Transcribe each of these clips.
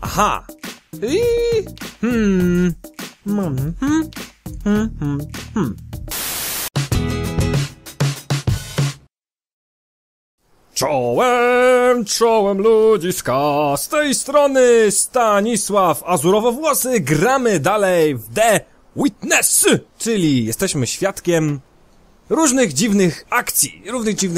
Aha! Czołem ludziska! Z tej strony Stanisław Azurowo-Włosy. Gramy dalej w The Witness! Czyli jesteśmy świadkiem różnych dziwnych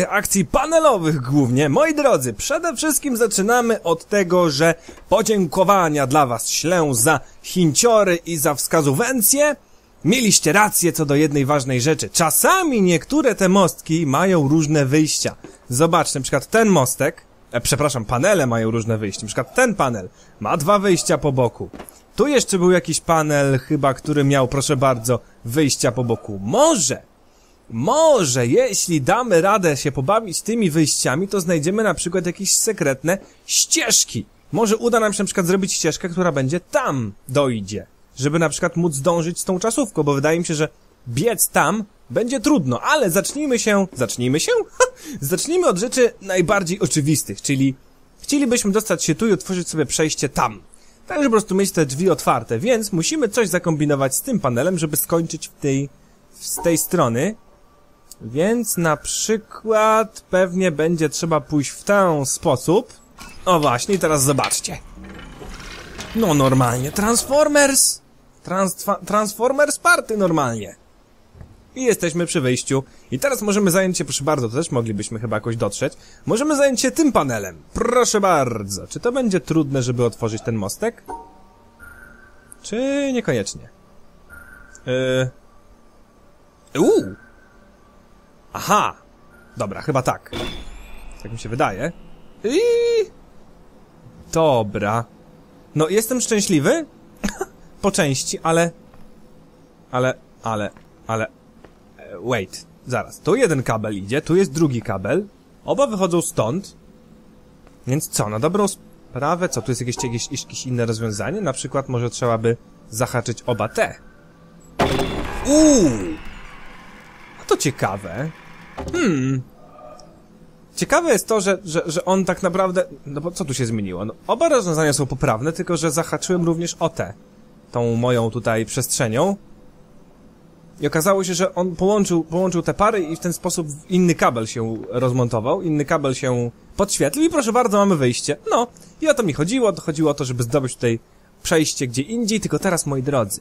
akcji panelowych głównie. Moi drodzy, przede wszystkim zaczynamy od tego, że podziękowania dla was ślę za chinciory i za wskazuwencje. Mieliście rację co do jednej ważnej rzeczy. Czasami niektóre te mostki mają różne wyjścia. Zobaczcie, na przykład ten mostek, przepraszam, panele mają różne wyjścia. Na przykład ten panel ma dwa wyjścia po boku. Tu jeszcze był jakiś panel chyba, który miał, proszę bardzo, wyjścia po boku. Może, jeśli damy radę się pobawić tymi wyjściami, to znajdziemy na przykład jakieś sekretne ścieżki. Może uda nam się na przykład zrobić ścieżkę, która będzie tam dojdzie. Żeby na przykład móc zdążyć z tą czasówką, bo wydaje mi się, że biec tam będzie trudno. Ale zacznijmy się? Zacznijmy od rzeczy najbardziej oczywistych, czyli chcielibyśmy dostać się tu i otworzyć sobie przejście tam. Tak, żeby po prostu mieć te drzwi otwarte, więc musimy coś zakombinować z tym panelem, żeby skończyć z tej strony. Więc na przykład pewnie będzie trzeba pójść w ten sposób. O właśnie, teraz zobaczcie. No normalnie, Transformers! Transformers Party normalnie. I jesteśmy przy wyjściu. I teraz możemy zająć się, proszę bardzo, to też moglibyśmy chyba jakoś dotrzeć. Możemy zająć się tym panelem. Proszę bardzo. Czy to będzie trudne, żeby otworzyć ten mostek? Czy niekoniecznie? Aha! Dobra, chyba tak. Tak mi się wydaje. Dobra. No, jestem szczęśliwy? Po części, ale... Wait, zaraz. Tu jeden kabel idzie, tu jest drugi kabel. Oba wychodzą stąd. Więc co, na dobrą sprawę? Co, tu jest jakieś inne rozwiązanie? Na przykład może trzeba by zahaczyć oba te. A to ciekawe. Ciekawe jest to, że on tak naprawdę... No bo co tu się zmieniło? No, oba rozwiązania są poprawne, tylko że zahaczyłem również o tę. Tą moją tutaj przestrzenią. I okazało się, że on połączył te pary i w ten sposób inny kabel się rozmontował, inny kabel się podświetlił i proszę bardzo, mamy wyjście. No, i o to mi chodziło. Chodziło o to, żeby zdobyć tutaj przejście gdzie indziej, tylko teraz, moi drodzy.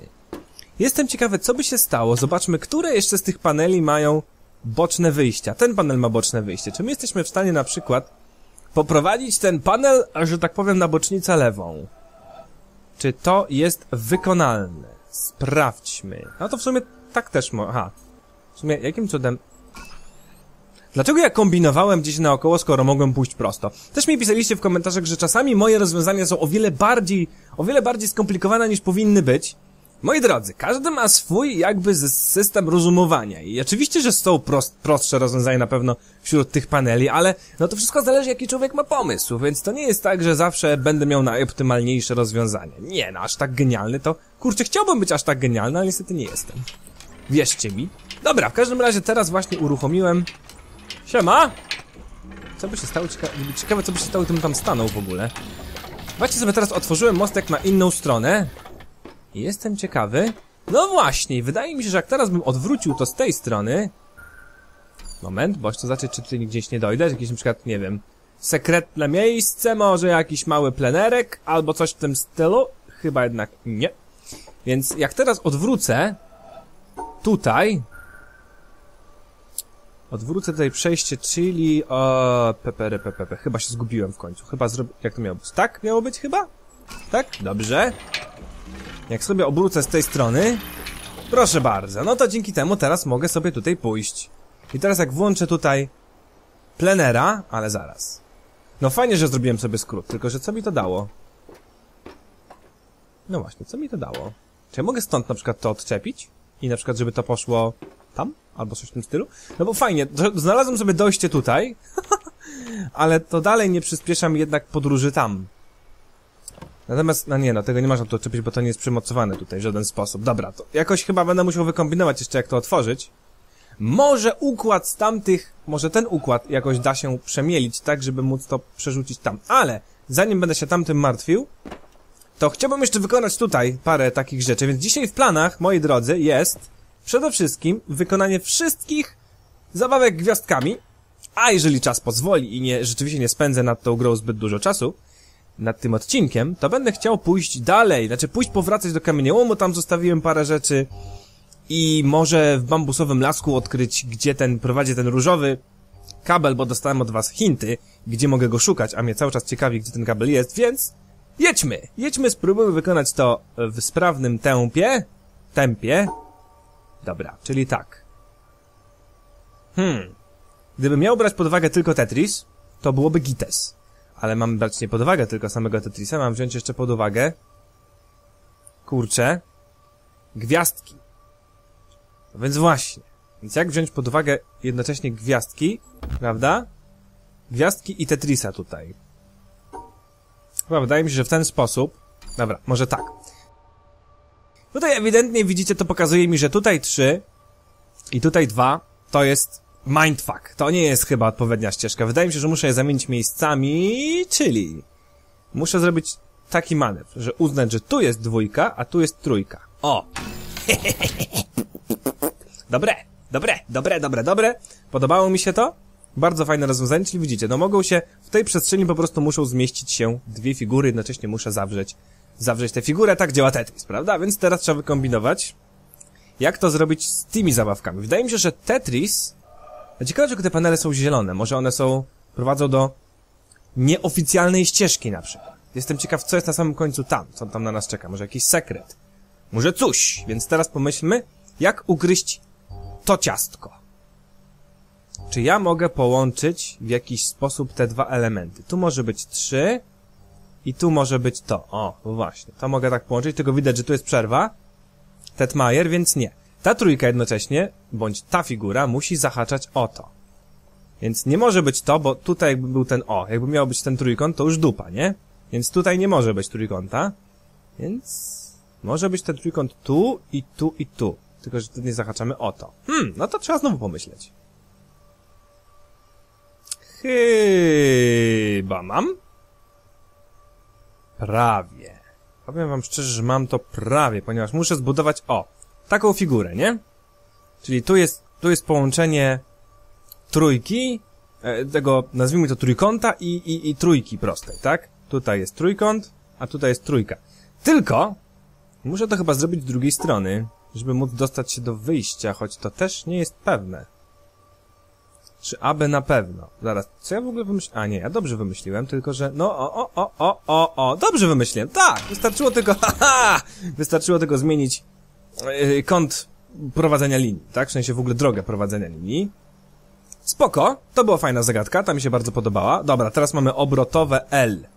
Jestem ciekawy, co by się stało. Zobaczmy, które jeszcze z tych paneli mają boczne wyjścia. Ten panel ma boczne wyjście. Czy my jesteśmy w stanie na przykład poprowadzić ten panel, że tak powiem, na bocznicę lewą? Czy to jest wykonalne? Sprawdźmy. No to w sumie tak też może. Aha. W sumie jakim cudem... Dlaczego ja kombinowałem gdzieś naokoło, skoro mogłem pójść prosto? Też mi pisaliście w komentarzach, że czasami moje rozwiązania są o wiele bardziej skomplikowane niż powinny być. Moi drodzy, każdy ma swój jakby system rozumowania i oczywiście, że są prostsze rozwiązania na pewno wśród tych paneli, ale no to wszystko zależy, jaki człowiek ma pomysł, więc to nie jest tak, że zawsze będę miał najoptymalniejsze rozwiązanie. Nie, no aż tak genialny to... Kurczę, chciałbym być aż tak genialny, ale niestety nie jestem. Wierzcie mi. Dobra, w każdym razie teraz właśnie uruchomiłem... Siema! Co by się stało? Ciekawe, co by się stało, gdybym tam stanął w ogóle. Właśnie sobie teraz otworzyłem mostek na inną stronę. Jestem ciekawy. No właśnie, wydaje mi się, że jak teraz bym odwrócił to z tej strony... Moment, bo chcę zobaczyć, czy tutaj gdzieś nie dojdę. Jakieś na przykład, nie wiem, sekretne miejsce, może jakiś mały plenerek, albo coś w tym stylu. Chyba jednak nie. Więc jak teraz odwrócę... Tutaj... Odwrócę tutaj przejście, czyli... Chyba się zgubiłem w końcu. Chyba Jak to miało być? Tak miało być chyba? Tak? Dobrze. Jak sobie obrócę z tej strony, proszę bardzo, no to dzięki temu teraz mogę sobie tutaj pójść. I teraz jak włączę tutaj plenera, ale zaraz. No fajnie, że zrobiłem sobie skrót, tylko że co mi to dało? No właśnie, co mi to dało? Czy ja mogę stąd na przykład to odczepić? I na przykład, żeby to poszło tam? Albo coś w tym stylu? No bo fajnie, znalazłem sobie dojście tutaj, ale to dalej nie przyspiesza mi jednak podróży tam. Natomiast, no nie, no tego nie można tu odczepić, bo to nie jest przymocowane tutaj w żaden sposób. Dobra, to jakoś chyba będę musiał wykombinować jeszcze, jak to otworzyć. Może układ z tamtych, może ten układ jakoś da się przemielić, tak, żeby móc to przerzucić tam. Ale zanim będę się tamtym martwił, to chciałbym jeszcze wykonać tutaj parę takich rzeczy, więc dzisiaj w planach, moi drodzy, jest przede wszystkim wykonanie wszystkich zabawek gwiazdkami, a jeżeli czas pozwoli i nie, rzeczywiście nie spędzę nad tą grą zbyt dużo czasu, nad tym odcinkiem, to będę chciał pójść dalej, znaczy powracać do kamieniołomu, tam zostawiłem parę rzeczy i może w bambusowym lasku odkryć, gdzie prowadzi ten różowy kabel, bo dostałem od was hinty, gdzie mogę go szukać, a mnie cały czas ciekawi, gdzie ten kabel jest, więc jedźmy, spróbujmy wykonać to w sprawnym tempie. Dobra, czyli tak. Gdybym miał brać pod uwagę tylko Tetris, to byłoby gites. Ale mam brać nie pod uwagę tylko samego Tetrisa, mam wziąć jeszcze pod uwagę... Kurczę... Gwiazdki. No więc właśnie. Więc jak wziąć pod uwagę jednocześnie gwiazdki, prawda? Gwiazdki i Tetrisa tutaj. Chyba wydaje mi się, że w ten sposób... Dobra, może tak. Tutaj ewidentnie widzicie, to pokazuje mi, że tutaj 3 i tutaj 2 to jest... mindfuck. To nie jest chyba odpowiednia ścieżka. Wydaje mi się, że muszę je zamienić miejscami, czyli... muszę zrobić taki manewr, że uznać, że tu jest 2, a tu jest 3. O! Dobre. Podobało mi się to. Bardzo fajne rozwiązanie, czyli widzicie, no mogą się... w tej przestrzeni po prostu muszą zmieścić się 2 figury, jednocześnie muszę zawrzeć tę figurę. Tak działa Tetris, prawda? Więc teraz trzeba wykombinować, jak to zrobić z tymi zabawkami. Wydaje mi się, że Tetris... ciekawe, dlaczego te panele są zielone. Może one prowadzą do nieoficjalnej ścieżki na przykład. Jestem ciekaw, co jest na samym końcu tam, co tam na nas czeka. Może jakiś sekret. Może coś. Więc teraz pomyślmy, jak ugryźć to ciastko. Czy ja mogę połączyć w jakiś sposób te 2 elementy? Tu może być 3 i tu może być to. O, właśnie. To mogę tak połączyć, tylko widać, że tu jest przerwa. Tetmajer, więc nie. Ta 3 jednocześnie, bądź ta figura, musi zahaczać o to. Więc nie może być to, bo tutaj jakby był ten o. Jakby miał być ten trójkąt, to już dupa, nie? Więc tutaj nie może być trójkąta. Więc może być ten trójkąt tu i tu i tu. Tylko, że tu nie zahaczamy o to. No to trzeba znowu pomyśleć. Chyba mam? Prawie. Powiem wam szczerze, że mam to prawie, ponieważ muszę zbudować o. Taką figurę, nie? Czyli tu jest połączenie trójki, tego, nazwijmy to trójkąta i trójki prostej, tak? Tutaj jest trójkąt, a tutaj jest 3. Tylko muszę to chyba zrobić z drugiej strony, żeby móc dostać się do wyjścia, choć to też nie jest pewne. Czy aby na pewno? Zaraz, co ja w ogóle wymyśliłem? A nie, ja dobrze wymyśliłem, tylko że... no, dobrze wymyśliłem, tak! Wystarczyło tylko, wystarczyło tylko zmienić kąt prowadzenia linii, tak? W sensie w ogóle drogę prowadzenia linii. Spoko, to była fajna zagadka, ta mi się bardzo podobała. Dobra, teraz mamy obrotowe L.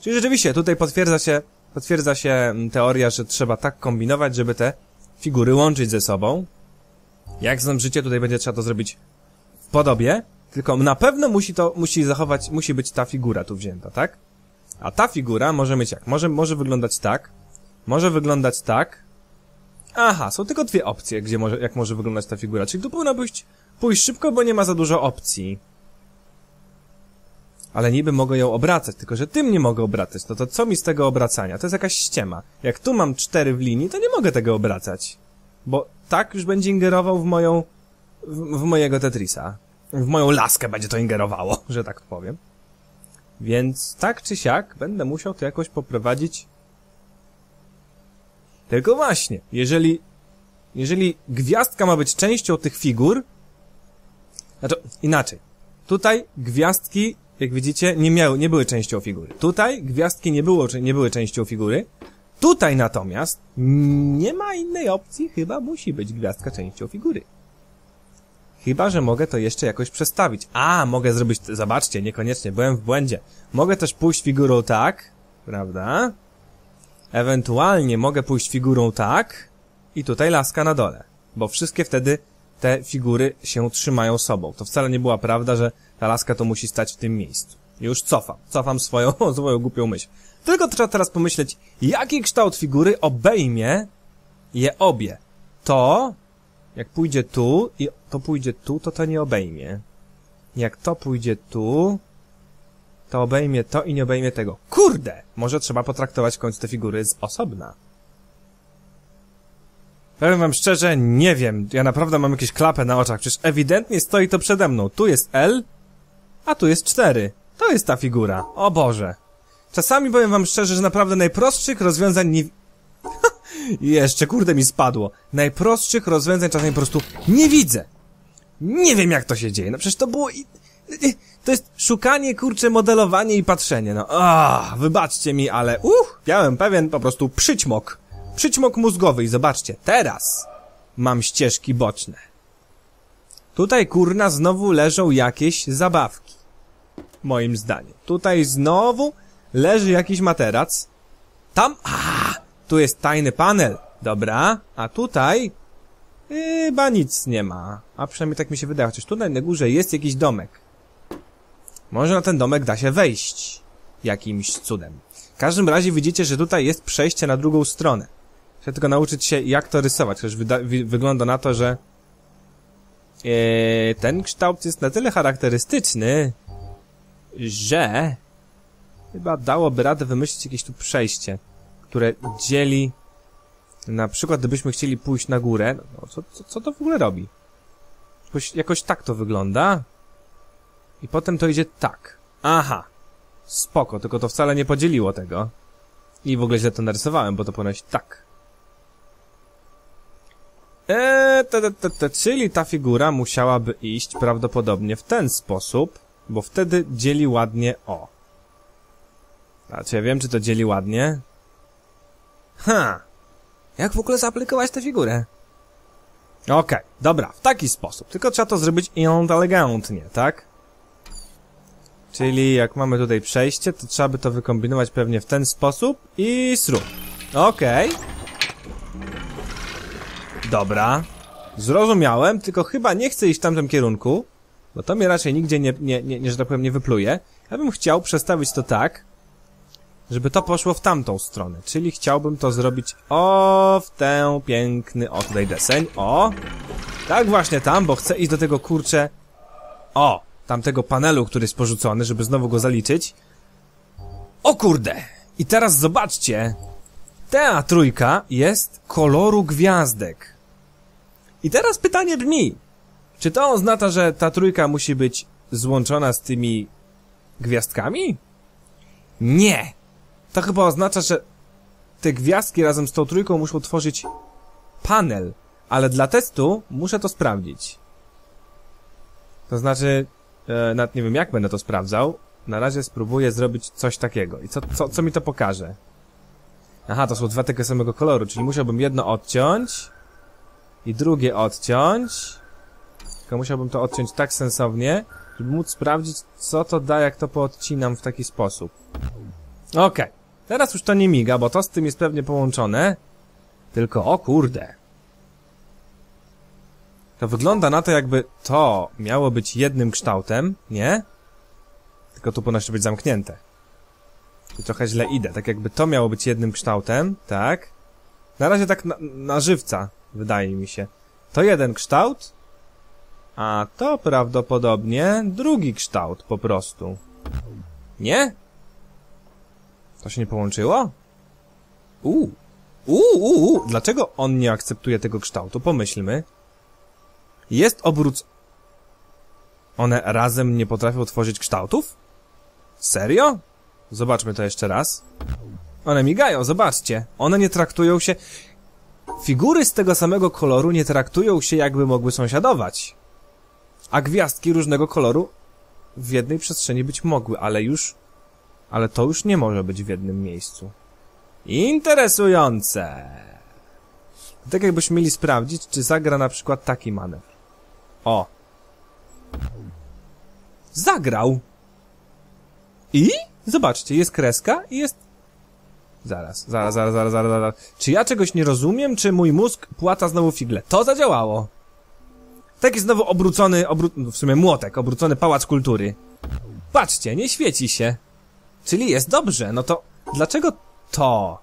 Czyli rzeczywiście tutaj potwierdza się teoria, że trzeba tak kombinować, żeby te figury łączyć ze sobą. Jak znam życie, tutaj będzie trzeba to zrobić w podobie, tylko na pewno musi być ta figura tu wzięta, tak? A ta figura może mieć jak? Może wyglądać tak, może wyglądać tak. Aha, są tylko 2 opcje, jak może wyglądać ta figura. Czyli tu powinno pójść szybko, bo nie ma za dużo opcji. Ale niby mogę ją obracać, tylko że tym nie mogę obracać. No to co mi z tego obracania? To jest jakaś ściema. Jak tu mam 4 w linii, to nie mogę tego obracać. Bo tak już będzie ingerował w mojego Tetrisa. W moją laskę będzie to ingerowało, że tak powiem. Więc tak czy siak będę musiał to jakoś poprowadzić... Tylko właśnie, jeżeli gwiazdka ma być częścią tych figur, znaczy inaczej, tutaj gwiazdki, jak widzicie, nie były częścią figury. Tutaj gwiazdki nie były częścią figury. Tutaj natomiast nie ma innej opcji, chyba musi być gwiazdka częścią figury. Chyba że mogę to jeszcze jakoś przestawić. A, mogę zrobić, zobaczcie, niekoniecznie, byłem w błędzie. Mogę też pójść figurą tak, prawda? Ewentualnie mogę pójść figurą tak i tutaj laska na dole, bo wszystkie wtedy te figury się trzymają sobą. To wcale nie była prawda, że ta laska to musi stać w tym miejscu. Już cofam swoją głupią myśl. Tylko trzeba teraz pomyśleć, jaki kształt figury obejmie je obie. To, jak pójdzie tu i to pójdzie tu, to nie obejmie. Jak to pójdzie tu, to obejmie to i nie obejmie tego. Kurde! Może trzeba potraktować w końcu te figury z osobna. Powiem wam szczerze, nie wiem. Ja naprawdę mam jakieś klapę na oczach. Przecież ewidentnie stoi to przede mną. Tu jest L, a tu jest 4. To jest ta figura. O Boże. Czasami powiem wam szczerze, że naprawdę najprostszych rozwiązań nie... Jeszcze, kurde, mi spadło. Najprostszych rozwiązań czasami po prostu nie widzę. Nie wiem, jak to się dzieje. No przecież to było... To jest szukanie, kurczę, modelowanie i patrzenie. No, wybaczcie mi, ale... miałem pewien po prostu przyćmok. Przyćmok mózgowy i zobaczcie, teraz mam ścieżki boczne. Tutaj, kurna, znowu leżą jakieś zabawki. Moim zdaniem. Tutaj znowu leży jakiś materac. Tam... Tu jest tajny panel. Dobra, a tutaj... Chyba nic nie ma. A przynajmniej tak mi się wydaje. Chociaż tutaj na górze jest jakiś domek. Może na ten domek da się wejść. Jakimś cudem. W każdym razie widzicie, że tutaj jest przejście na drugą stronę. Trzeba tylko nauczyć się, jak to rysować. Chociaż wygląda na to, że... ten kształt jest na tyle charakterystyczny, że... Chyba dałoby radę wymyślić jakieś tu przejście, które dzieli... Na przykład, gdybyśmy chcieli pójść na górę... No, co to w ogóle robi? Jakoś tak to wygląda. I potem to idzie tak. Aha. Spoko, tylko to wcale nie podzieliło tego. I w ogóle źle to narysowałem, bo to powinno być tak. Czyli ta figura musiałaby iść prawdopodobnie w ten sposób, bo wtedy dzieli ładnie o. A czy ja wiem, czy to dzieli ładnie? Jak w ogóle zaaplikować tę figurę? Okej, dobra, w taki sposób. Tylko trzeba to zrobić inteligentnie, tak? Czyli jak mamy tutaj przejście, to trzeba by to wykombinować pewnie w ten sposób i srób. Okej. Dobra. Zrozumiałem, tylko chyba nie chcę iść w tamtym kierunku, bo to mnie raczej nigdzie że tak powiem, nie wypluje. Ja bym chciał przestawić to tak, żeby to poszło w tamtą stronę. Czyli chciałbym to zrobić w ten piękny, tutaj deseń, tak właśnie tam, bo chcę iść do tego, kurczę, tamtego panelu, który jest porzucony, żeby znowu go zaliczyć. O kurde! I teraz zobaczcie, ta trójka jest koloru gwiazdek. I teraz pytanie brzmi, czy to oznacza, że ta trójka musi być złączona z tymi gwiazdkami? Nie! To chyba oznacza, że te gwiazdki razem z tą trójką muszą tworzyć panel, ale dla testu muszę to sprawdzić. To znaczy, nawet nie wiem, jak będę to sprawdzał. Na razie spróbuję zrobić coś takiego. I co mi to pokaże? Aha, to są dwa tego samego koloru, czyli musiałbym jedno odciąć i drugie odciąć. Tylko musiałbym to odciąć tak sensownie, żeby móc sprawdzić, co to da, jak to poodcinam w taki sposób. Okej. Teraz już to nie miga, bo to z tym jest pewnie połączone. Tylko, o kurde. To wygląda na to, jakby to miało być jednym kształtem, nie? Tylko tu powinno się być zamknięte. I trochę źle idę. Tak jakby to miało być jednym kształtem, tak? Na razie tak na żywca, wydaje mi się. To jeden kształt, a to prawdopodobnie drugi kształt po prostu. Nie? To się nie połączyło? Dlaczego on nie akceptuje tego kształtu? Pomyślmy. Jest obrót... One razem nie potrafią tworzyć kształtów? Serio? Zobaczmy to jeszcze raz. One migają, zobaczcie. One nie traktują się... Figury z tego samego koloru nie traktują się, jakby mogły sąsiadować. A gwiazdki różnego koloru w jednej przestrzeni być mogły, ale to już nie może być w jednym miejscu. Interesujące! Tak jakbyśmy mieli sprawdzić, czy zagra na przykład taki manewr. Zagrał! I? Zobaczcie, jest kreska i jest... Zaraz. Czy ja czegoś nie rozumiem, czy mój mózg płata znowu figle? To zadziałało! Taki znowu obrócony... w sumie młotek, obrócony pałac kultury. Patrzcie, nie świeci się. Czyli jest dobrze, no to dlaczego to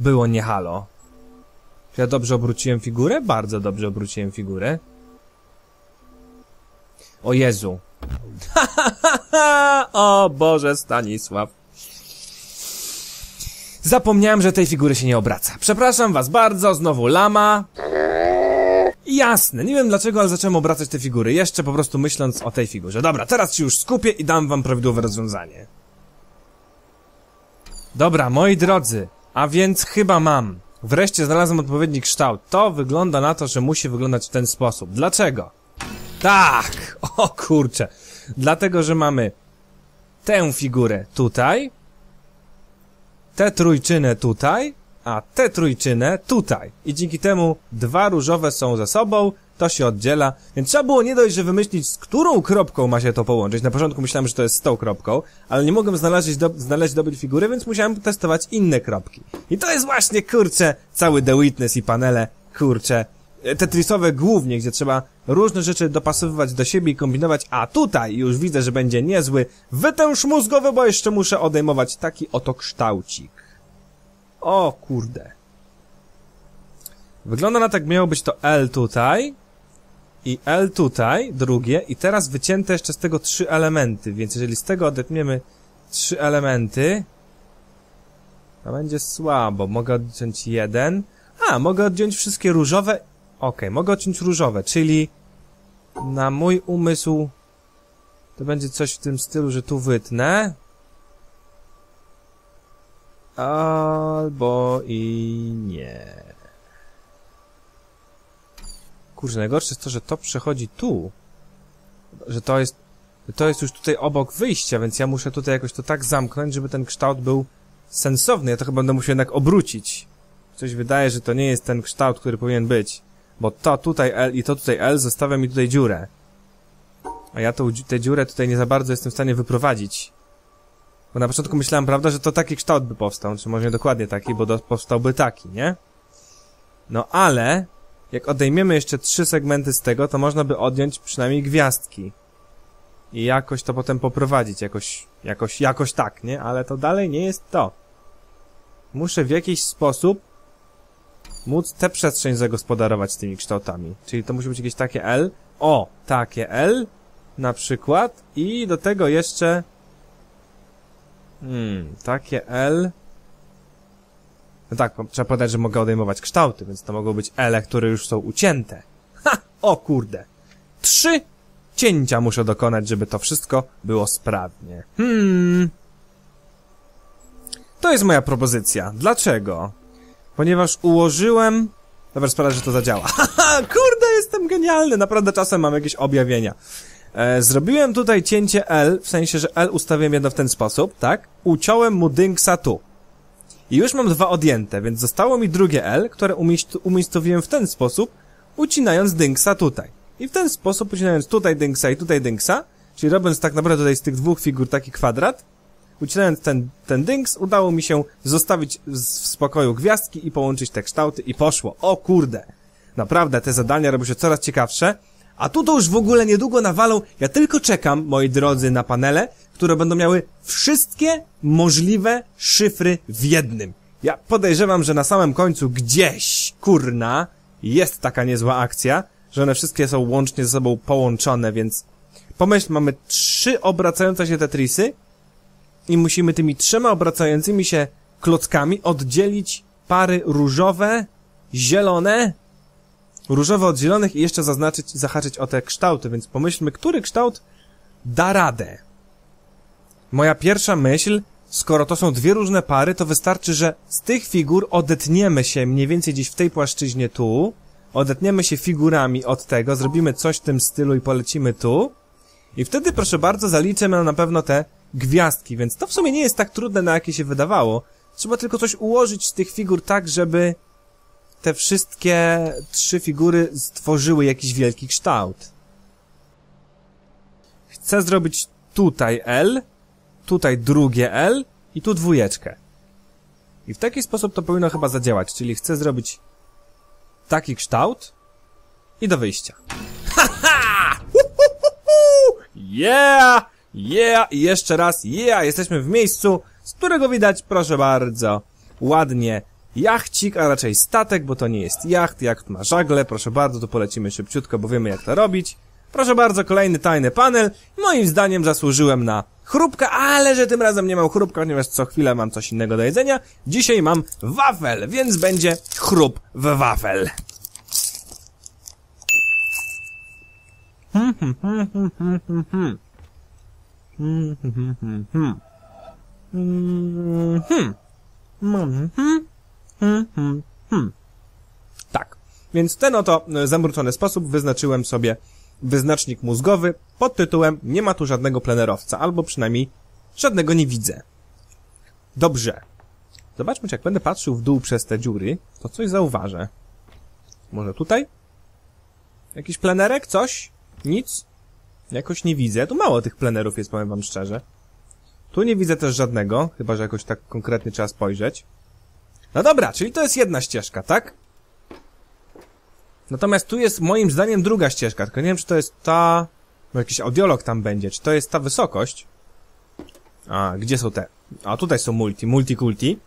było nie halo? Czy ja dobrze obróciłem figurę? Bardzo dobrze obróciłem figurę. O Jezu, O Boże, Stanisław. Zapomniałem, że tej figury się nie obraca. Przepraszam was bardzo, znowu lama. Jasne, nie wiem dlaczego, ale zacząłem obracać te figury. Jeszcze po prostu myśląc o tej figurze. Dobra, teraz się już skupię i dam wam prawidłowe rozwiązanie. Dobra, moi drodzy. A więc chyba mam. Wreszcie znalazłem odpowiedni kształt. To wygląda na to, że musi wyglądać w ten sposób. Dlaczego? Tak! O kurczę. Dlatego, że mamy tę figurę tutaj, tę trójczynę tutaj, a tę trójczynę tutaj. I dzięki temu dwa różowe są ze sobą, to się oddziela. Więc trzeba było nie dość, że wymyślić, z którą kropką ma się to połączyć. Na początku myślałem, że to jest z tą kropką, ale nie mogłem znaleźć dobrej figury, więc musiałem testować inne kropki. I to jest właśnie, kurczę, cały The Witness i panele, kurczę, tetrisowe głównie, gdzie trzeba różne rzeczy dopasowywać do siebie i kombinować. A tutaj już widzę, że będzie niezły wytęż mózgowy, bo jeszcze muszę odejmować taki oto kształcik. O kurde. Wygląda na tak, miało być to L tutaj i L tutaj, drugie, i teraz wycięte jeszcze z tego 3 elementy, więc jeżeli z tego odetniemy 3 elementy, to będzie słabo. Mogę odciąć jeden. A, mogę odciąć wszystkie różowe. Okej, mogę odciąć różowe, czyli na mój umysł to będzie coś w tym stylu, że tu wytnę. Albo i nie. Kurczę, najgorsze jest to, że to przechodzi tu. Że to jest już tutaj obok wyjścia, więc ja muszę tutaj jakoś to tak zamknąć, żeby ten kształt był sensowny. Ja to chyba będę musiał jednak obrócić. Coś wydaje, że to nie jest ten kształt, który powinien być. Bo to tutaj L i to tutaj L zostawia mi tutaj dziurę. A ja tę dziurę tutaj nie za bardzo jestem w stanie wyprowadzić. Bo na początku myślałem, prawda, że to taki kształt by powstał. Czy może nie dokładnie taki, bo powstałby taki, nie? No ale jak odejmiemy jeszcze 3 segmenty z tego, to można by odjąć przynajmniej gwiazdki. I jakoś to potem poprowadzić. Jakoś tak, nie? Ale to dalej nie jest to. Muszę w jakiś sposób móc tę przestrzeń zagospodarować tymi kształtami. Czyli to musi być jakieś takie L. O, takie L na przykład. I do tego jeszcze takie L. No tak, trzeba podać, że mogę odejmować kształty, więc to mogą być L, które już są ucięte. Ha! O kurde! 3 cięcia muszę dokonać, żeby to wszystko było sprawnie. To jest moja propozycja. Dlaczego? Ponieważ ułożyłem... Dobra, sprawdzę, że to zadziała. Haha, kurde, jestem genialny. Naprawdę czasem mam jakieś objawienia. Zrobiłem tutaj cięcie L, w sensie, że L ustawiłem jedno w ten sposób, tak? Uciąłem mu dynksa tu. I już mam 2 odjęte, więc zostało mi drugie L, które umiejscowiłem w ten sposób, ucinając dynksa tutaj. I w ten sposób, ucinając tutaj dynksa i tutaj dynksa, czyli robiąc tak naprawdę tutaj z tych 2 figur taki kwadrat, ucinając ten dynks, udało mi się zostawić w spokoju gwiazdki i połączyć te kształty i poszło. O kurde! Naprawdę, te zadania robią się coraz ciekawsze. A tu to już w ogóle niedługo nawalą. Ja tylko czekam, moi drodzy, na panele, które będą miały wszystkie możliwe szyfry w jednym. Ja podejrzewam, że na samym końcu gdzieś, kurna, jest taka niezła akcja, że one wszystkie są łącznie ze sobą połączone, więc pomyśl, mamy 3 obracające się Tetrisy i musimy tymi 3 obracającymi się klockami oddzielić pary różowe, zielone, różowe od zielonych i jeszcze zahaczyć o te kształty, więc pomyślmy, który kształt da radę. Moja pierwsza myśl, skoro to są 2 różne pary, to wystarczy, że z tych figur odetniemy się mniej więcej gdzieś w tej płaszczyźnie tu, odetniemy się figurami od tego, zrobimy coś w tym stylu i polecimy tu i wtedy, proszę bardzo, zaliczymy na pewno te gwiazdki, więc to w sumie nie jest tak trudne, na jakie się wydawało. Trzeba tylko coś ułożyć z tych figur tak, żeby te wszystkie 3 figury stworzyły jakiś wielki kształt. Chcę zrobić tutaj L, tutaj drugie L i tu 2. I w taki sposób to powinno chyba zadziałać, czyli chcę zrobić taki kształt i do wyjścia. Ha ha! Yeah! Yeah! I jeszcze raz, yeah! Jesteśmy w miejscu, z którego widać, proszę bardzo, ładnie jachcik, a raczej statek, bo to nie jest jacht ma żagle, proszę bardzo, to polecimy szybciutko, bo wiemy jak to robić. Proszę bardzo, kolejny tajny panel. Moim zdaniem zasłużyłem na chrupka, ale że tym razem nie mam chrupka, ponieważ co chwilę mam coś innego do jedzenia. Dzisiaj mam wafel, więc będzie chrup w wafel. Tak, więc w ten oto zamrucony sposób wyznaczyłem sobie wyznacznik mózgowy pod tytułem nie ma tu żadnego plenerowca, albo przynajmniej żadnego nie widzę. Dobrze. Zobaczmy, czy jak będę patrzył w dół przez te dziury, to coś zauważę. Może tutaj? Jakiś plenerek? Coś? Nic? Jakoś nie widzę. Tu mało tych plenerów jest, powiem wam szczerze. Tu nie widzę też żadnego, chyba że jakoś tak konkretnie trzeba spojrzeć. No dobra, czyli to jest jedna ścieżka, tak? Natomiast tu jest moim zdaniem druga ścieżka, tylko nie wiem, czy to jest ta... Bo jakiś audiolog tam będzie, czy to jest ta wysokość? A, gdzie są te? A, tutaj są multikulti.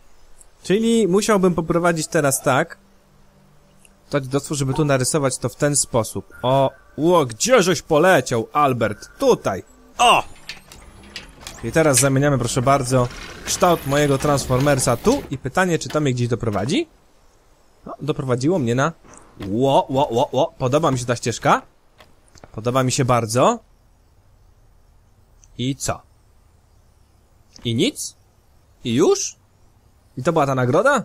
Czyli musiałbym poprowadzić teraz tak... To doszło, żeby tu narysować to w ten sposób. O, gdzieżeś poleciał, Albert? Tutaj! O! I teraz zamieniamy, proszę bardzo, kształt mojego Transformersa tu i pytanie, czy to mnie gdzieś doprowadzi? No, doprowadziło mnie na... Ło, podoba mi się ta ścieżka. Podoba mi się bardzo. I co? I nic? I już? I to była ta nagroda?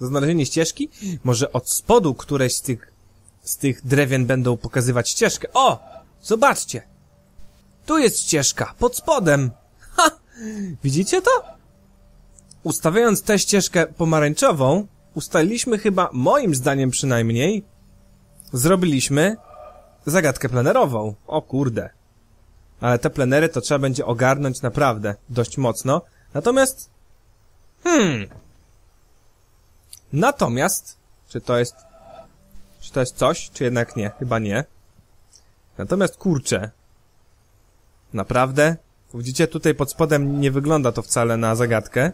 Za znalezienie ścieżki? Może od spodu któreś z tych drewien będą pokazywać ścieżkę. O! Zobaczcie! Tu jest ścieżka, pod spodem. Ha! Widzicie to? Ustawiając tę ścieżkę pomarańczową, ustaliliśmy chyba, moim zdaniem przynajmniej, zrobiliśmy zagadkę plenerową. O kurde. Ale te plenery to trzeba będzie ogarnąć naprawdę dość mocno. Natomiast... Natomiast... Czy to jest coś? Czy jednak nie? Chyba nie. Natomiast kurczę. Naprawdę? Widzicie, tutaj pod spodem nie wygląda to wcale na zagadkę.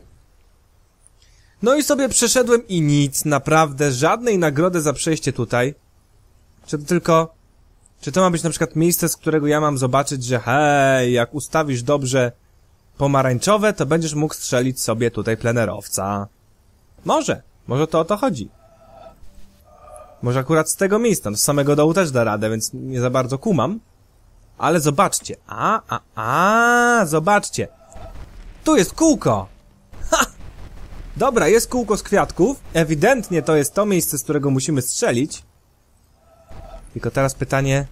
No i sobie przeszedłem i nic, naprawdę, żadnej nagrody za przejście tutaj. Czy to ma być na przykład miejsce, z którego ja mam zobaczyć, że hej, jak ustawisz dobrze pomarańczowe, to będziesz mógł strzelić sobie tutaj plenerowca. Może to o to chodzi. Może akurat z tego miejsca, no z samego dołu też da radę, więc nie za bardzo kumam. Ale zobaczcie, zobaczcie. Tu jest kółko. Dobra, jest kółko z kwiatków. Ewidentnie to jest to miejsce, z którego musimy strzelić. Tylko teraz pytanie...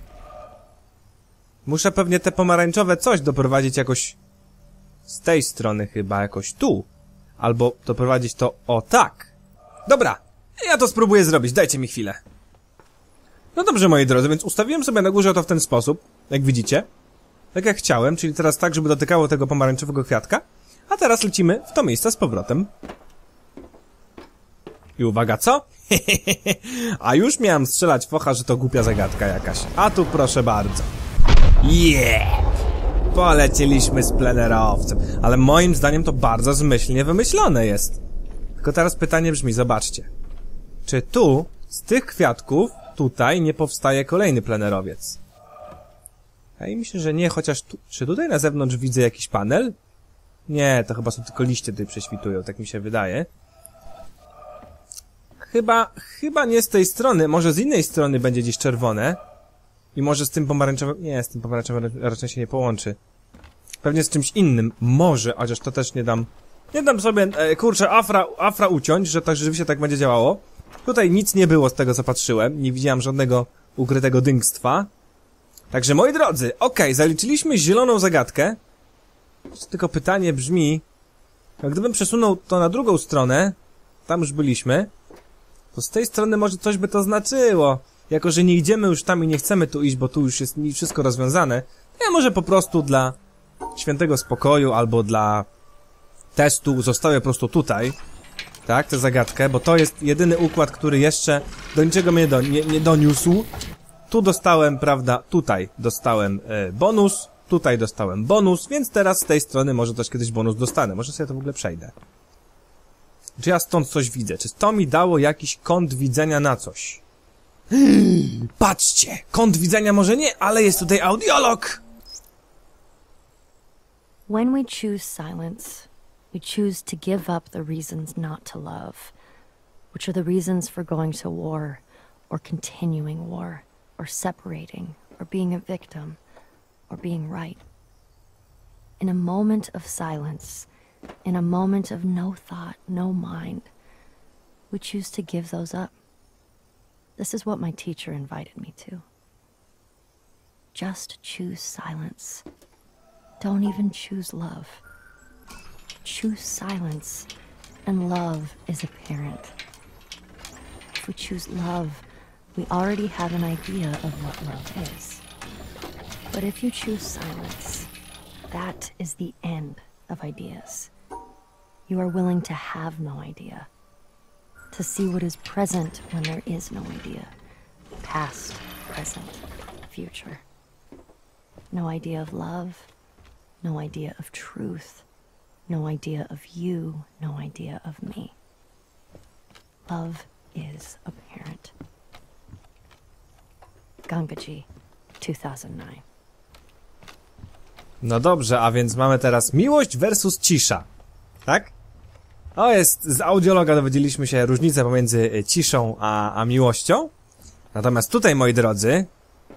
Muszę pewnie te pomarańczowe coś doprowadzić jakoś... Z tej strony chyba, jakoś tu. Albo doprowadzić to... O tak! Dobra, ja to spróbuję zrobić, dajcie mi chwilę. No dobrze, moi drodzy, więc ustawiłem sobie na górze to w ten sposób, jak widzicie. Tak jak chciałem, czyli teraz tak, żeby dotykało tego pomarańczowego kwiatka. A teraz lecimy w to miejsce z powrotem. I uwaga, co? A już miałem strzelać focha, że to głupia zagadka jakaś. A tu proszę bardzo. Yeah! Polecieliśmy z plenerowcem. Ale moim zdaniem to bardzo zmyślnie wymyślone jest. Tylko teraz pytanie brzmi, zobaczcie. Czy tu, z tych kwiatków, tutaj nie powstaje kolejny plenerowiec? Wydaje mi się, że nie, chociaż tu... Czy tutaj na zewnątrz widzę jakiś panel? Nie, to chyba są tylko liście tutaj prześwitują, tak mi się wydaje. Chyba nie z tej strony, może z innej strony będzie gdzieś czerwone. I może z tym pomarańczowym... Nie, z tym pomarańczowym raczej się nie połączy. Pewnie z czymś innym, może, chociaż to też nie dam... Nie dam sobie, kurczę, afra uciąć, że tak rzeczywiście tak będzie działało. Tutaj nic nie było z tego, co patrzyłem, nie widziałem żadnego ukrytego dyngstwa. Także, moi drodzy, okej, zaliczyliśmy zieloną zagadkę. Tylko pytanie brzmi, gdybym przesunął to na drugą stronę, tam już byliśmy, to z tej strony może coś by to znaczyło. Jako że nie idziemy już tam i nie chcemy tu iść, bo tu już jest wszystko rozwiązane, to ja może po prostu dla świętego spokoju albo dla testu zostawię po prostu tutaj, tak, tę zagadkę, bo to jest jedyny układ, który jeszcze do niczego mnie nie doniósł. Tu dostałem, prawda, tutaj dostałem bonus. Tutaj dostałem bonus, więc teraz z tej strony może też kiedyś bonus dostanę. Może sobie to w ogóle przejdę. Czy ja stąd coś widzę? Czy to mi dało jakiś kąt widzenia na coś? Patrzcie, kąt widzenia może nie, ale jest tutaj audiolog. When we choose silence, we choose to give up the reasons not to love, which are the reasons for going to war, or continuing war, or separating, or being a victim, or being right. In a moment of silence, in a moment of no thought, no mind, we choose to give those up. This is what my teacher invited me to. Just choose silence. Don't even choose love. Choose silence, and love is apparent. If we choose love, we already have an idea of what love is. But if you choose silence, that is the end of ideas. You are willing to have no idea, to see what is present when there is no idea. Past, present, future. No idea of love. No idea of truth, no idea of you, no idea of me. Love is apparent. Gangaji, 2009. No dobrze, a więc mamy teraz miłość versus cisza, tak? O, jest, z audiologa dowiedzieliśmy się różnicę pomiędzy ciszą a miłością. Natomiast tutaj, moi drodzy,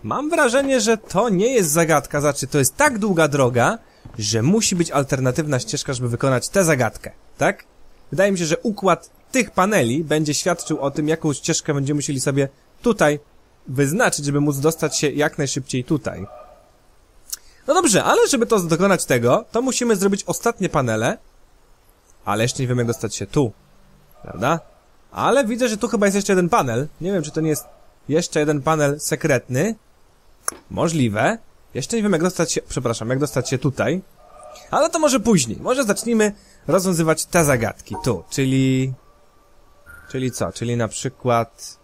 mam wrażenie, że to nie jest zagadka, znaczy to jest tak długa droga, że musi być alternatywna ścieżka, żeby wykonać tę zagadkę, tak? Wydaje mi się, że układ tych paneli będzie świadczył o tym, jaką ścieżkę będziemy musieli sobie tutaj wyznaczyć, żeby móc dostać się jak najszybciej tutaj. No dobrze, ale żeby to dokonać tego, to musimy zrobić ostatnie panele, ale jeszcze nie wiemy, jak dostać się tu, prawda? Ale widzę, że tu chyba jest jeszcze jeden panel, nie wiem, czy to nie jest jeszcze jeden panel sekretny. Możliwe. Jeszcze nie wiem, jak dostać się... Przepraszam, jak dostać się tutaj. Ale to może później. Może zacznijmy rozwiązywać te zagadki. Tu, czyli... Czyli co? Czyli na przykład...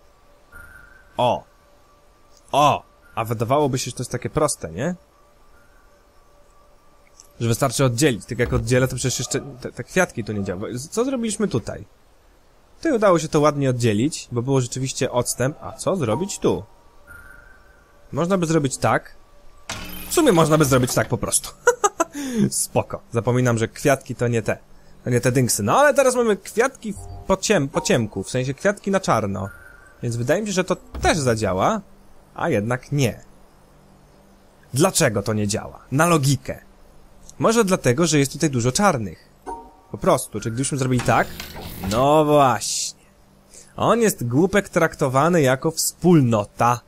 O! O! A wydawałoby się, że to jest takie proste, nie? Że wystarczy oddzielić. Tak jak oddzielę, to przecież jeszcze... Te kwiatki tu nie działały. Co zrobiliśmy tutaj? Tutaj udało się to ładnie oddzielić, bo było rzeczywiście odstęp. A co zrobić tu? Można by zrobić tak. W sumie można by zrobić tak po prostu. Spoko. Zapominam, że kwiatki to nie te. To nie te dynksy. No ale teraz mamy kwiatki po ciemku. W sensie kwiatki na czarno. Więc wydaje mi się, że to też zadziała. A jednak nie. Dlaczego to nie działa? Na logikę. Może dlatego, że jest tutaj dużo czarnych. Po prostu. Czy gdybyśmy zrobili tak? No właśnie. On jest głupek traktowany jako wspólnota.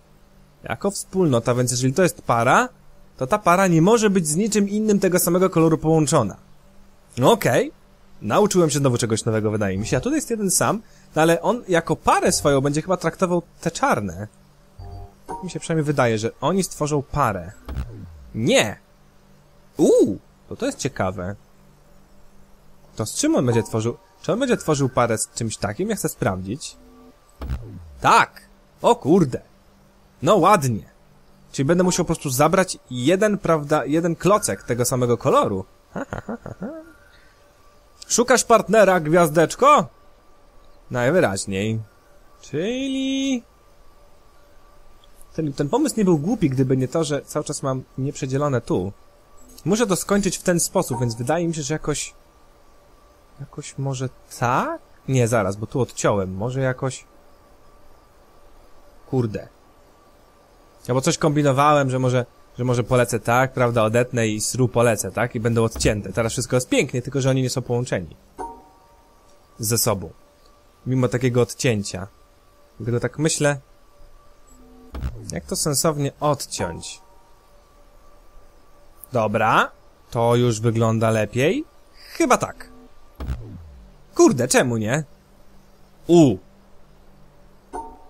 Jako wspólnota, więc jeżeli to jest para, to ta para nie może być z niczym innym tego samego koloru połączona. Okej. Nauczyłem się znowu czegoś nowego, wydaje mi się. A tutaj jest jeden sam, no ale on jako parę swoją będzie chyba traktował te czarne. Tak mi się przynajmniej wydaje, że oni stworzą parę. Nie! To jest ciekawe. To z czym on będzie tworzył... Czy on będzie tworzył parę z czymś takim? Ja chcę sprawdzić. Tak! O kurde! No ładnie. Czyli będę musiał po prostu zabrać jeden, prawda, jeden klocek tego samego koloru. Ha, ha, ha, ha. Szukasz partnera, gwiazdeczko? Najwyraźniej. Czyli... Ten pomysł nie był głupi, gdyby nie to, że cały czas mam nieprzedzielone tu. Muszę to skończyć w ten sposób, więc wydaje mi się, że jakoś... Jakoś może tak? Nie, zaraz, bo tu odciąłem. Może jakoś... Kurde. Albo coś kombinowałem, że może polecę tak, prawda, odetnę i sru polecę, tak? I będą odcięte. Teraz wszystko jest pięknie, tylko że oni nie są połączeni. Ze sobą. Mimo takiego odcięcia. Dlatego tak myślę... Jak to sensownie odciąć? Dobra. To już wygląda lepiej. Chyba tak. Kurde, czemu nie?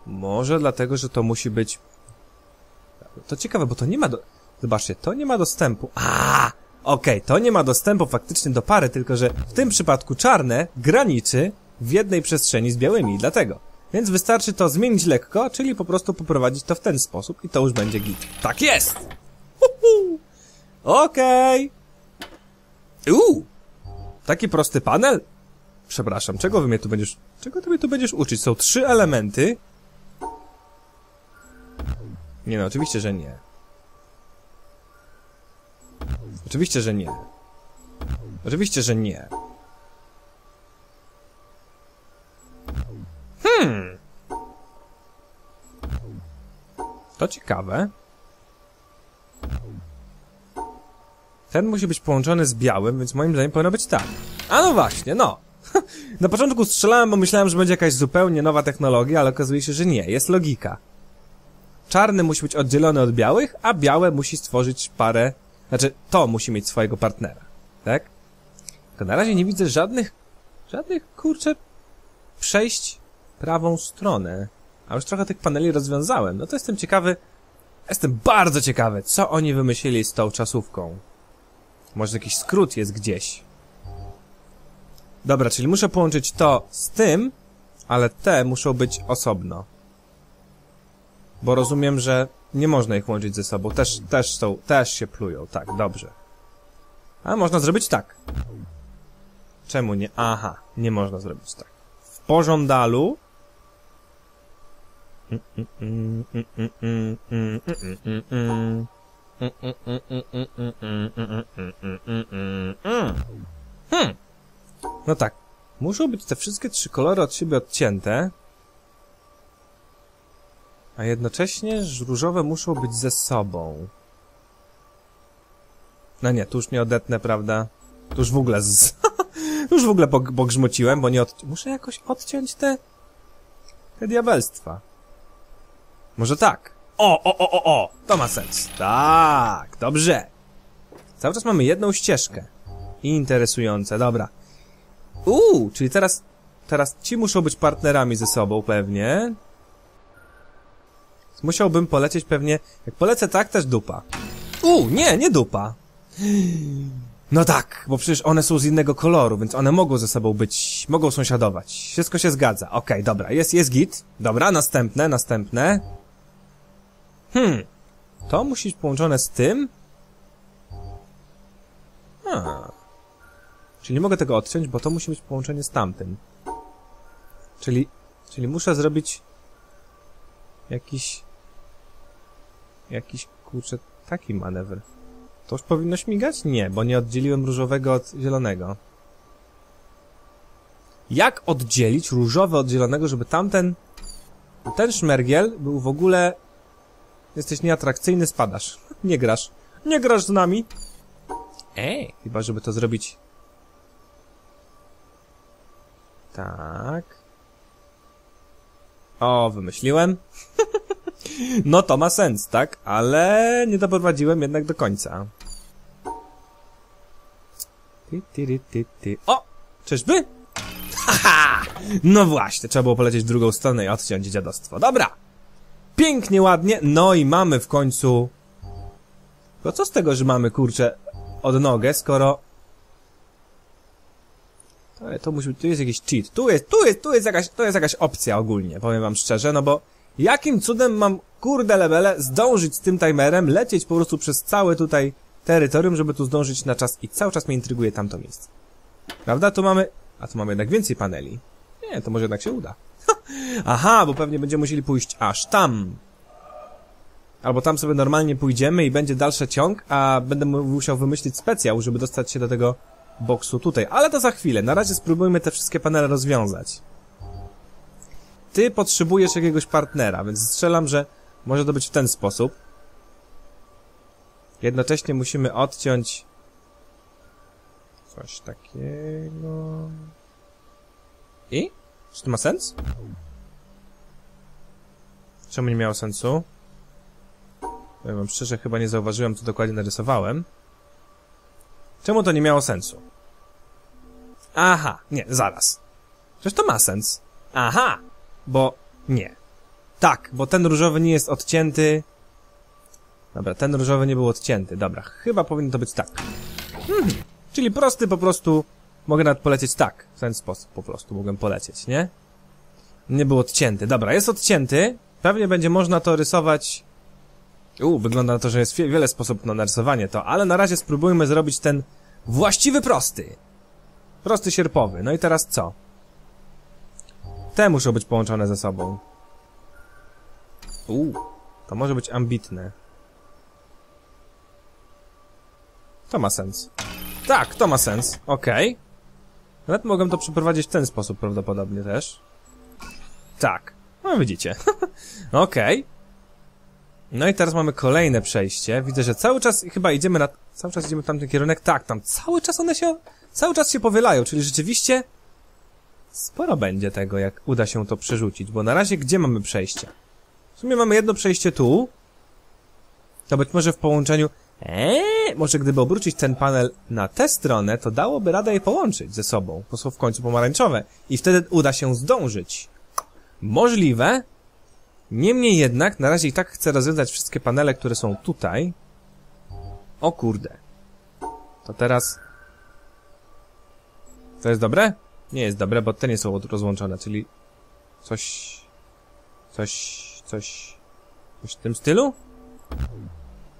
Może dlatego, że to musi być... To ciekawe, bo to nie ma do... Zobaczcie, to nie ma dostępu. Okej, to nie ma dostępu faktycznie do pary, tylko że w tym przypadku czarne graniczy w jednej przestrzeni z białymi, dlatego. Więc wystarczy to zmienić lekko, czyli po prostu poprowadzić to w ten sposób i to już będzie git. Tak jest! Okej! Taki prosty panel? Przepraszam, czego ty mnie tu będziesz uczyć? Są trzy elementy. Nie no, oczywiście, że nie. Oczywiście, że nie. Oczywiście, że nie. To ciekawe. Ten musi być połączony z białym, więc moim zdaniem powinno być tak. A no właśnie, no. Na początku strzelałem, bo myślałem, że będzie jakaś zupełnie nowa technologia, ale okazuje się, że nie. Jest logika. Czarny musi być oddzielony od białych, a białe musi stworzyć parę... Znaczy, to musi mieć swojego partnera. Tak? Tylko na razie nie widzę żadnych, kurczę, przejść prawą stronę. A już trochę tych paneli rozwiązałem. No to jestem ciekawy... Jestem bardzo ciekawy, co oni wymyślili z tą czasówką. Może jakiś skrót jest gdzieś. Dobra, czyli muszę połączyć to z tym, ale te muszą być osobno. Bo rozumiem, że nie można ich łączyć ze sobą. Też się plują. Tak, dobrze. A można zrobić tak. Czemu nie? Aha, nie można zrobić tak. W pożądalu... No tak. Muszą być te wszystkie trzy kolory od siebie odcięte. A jednocześnie różowe muszą być ze sobą. No nie, tu już nie odetnę, prawda? Tu już w ogóle pogrzmociłem, bo nie od... Muszę jakoś odciąć te diabelstwa. Może tak. O! To ma sens. Tak, dobrze. Cały czas mamy jedną ścieżkę. Interesujące, dobra. Czyli teraz ci muszą być partnerami ze sobą pewnie. Musiałbym polecieć pewnie... Jak polecę tak, też dupa. Nie dupa. No tak, bo przecież one są z innego koloru, więc one mogą ze sobą być... Mogą sąsiadować. Wszystko się zgadza. Okej, dobra, jest git. Dobra, następne. To musi być połączone z tym? Czyli nie mogę tego odciąć, bo to musi być połączenie z tamtym. Czyli muszę zrobić... Jakiś, kurczę, taki manewr. To już powinno śmigać? Nie, bo nie oddzieliłem różowego od zielonego. Jak oddzielić różowe od zielonego, żeby tamten... Ten szmergiel był w ogóle... Jesteś nieatrakcyjny, spadasz. Nie grasz. Nie grasz z nami. Chyba żeby to zrobić... Tak... O, wymyśliłem. No to ma sens, tak? Ale nie doprowadziłem jednak do końca. O! Czyżby? Haha! No właśnie, trzeba było polecieć w drugą stronę i odciąć dziadostwo. Dobra! Pięknie, ładnie. No i mamy w końcu... Bo co z tego, że mamy, kurczę, odnogę, skoro... Tu jest jakiś cheat. Tu jest jakaś opcja ogólnie, powiem wam szczerze, no bo jakim cudem mam, kurde lebele, zdążyć z tym timerem, lecieć po prostu przez całe tutaj terytorium, żeby tu zdążyć na czas i cały czas mnie intryguje tamto miejsce. Prawda? Tu mamy... A tu mamy jednak więcej paneli. Nie, to może jednak się uda. Aha, bo pewnie będziemy musieli pójść aż tam. Albo tam sobie normalnie pójdziemy i będzie dalszy ciąg, a będę musiał wymyślić specjał, żeby dostać się do tego... boksu tutaj, ale to za chwilę. Na razie spróbujmy te wszystkie panele rozwiązać. Ty potrzebujesz jakiegoś partnera, więc strzelam, że może to być w ten sposób. Jednocześnie musimy odciąć coś takiego. I? Czy to ma sens? Czemu nie miało sensu? Powiem wam szczerze, chyba nie zauważyłem, co dokładnie narysowałem. Czemu to nie miało sensu? Aha, nie, zaraz. Przecież to ma sens. Aha, bo nie. Tak, bo ten różowy nie jest odcięty. Dobra, ten różowy nie był odcięty. Dobra, chyba powinno to być tak. Czyli prosty po prostu... Mogę nawet polecieć tak. W ten sposób po prostu mogłem polecieć, nie? Nie był odcięty. Dobra, jest odcięty. Pewnie będzie można to rysować... wygląda na to, że jest wiele sposobów na narysowanie to, ale na razie spróbujmy zrobić ten właściwy prosty. Prosty sierpowy. No i teraz co? Te muszą być połączone ze sobą. To może być ambitne. To ma sens. Tak, to ma sens. Okej. Nawet mogłem to przeprowadzić w ten sposób prawdopodobnie też. Tak. No widzicie. Okej. No i teraz mamy kolejne przejście. Widzę, że cały czas chyba idziemy na... Cały czas idziemy w tamten kierunek. Tak, tam cały czas one się... Cały czas się powielają, czyli rzeczywiście... Sporo będzie tego, jak uda się to przerzucić, bo na razie gdzie mamy przejście? W sumie mamy jedno przejście tu. To być może w połączeniu... Może gdyby obrócić ten panel na tę stronę, to dałoby radę je połączyć ze sobą, bo są w końcu pomarańczowe. I wtedy uda się zdążyć. Możliwe. Niemniej jednak, na razie i tak chcę rozwiązać wszystkie panele, które są tutaj. O kurde. To teraz... To jest dobre? Nie jest dobre, bo te nie są rozłączone, czyli... Coś w tym stylu?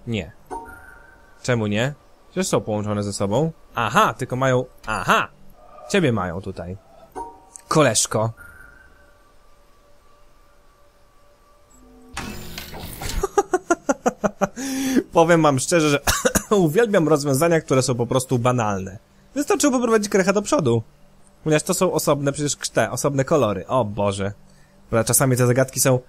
Nie. Czemu nie? Przecież są połączone ze sobą. Aha, tylko mają... Aha! Ciebie mają tutaj. Koleżko. Powiem wam szczerze, że uwielbiam rozwiązania, które są po prostu banalne. Wystarczyło poprowadzić krecha do przodu. Ponieważ to są osobne przecież osobne kolory. O Boże. Prawda, czasami te zagadki są...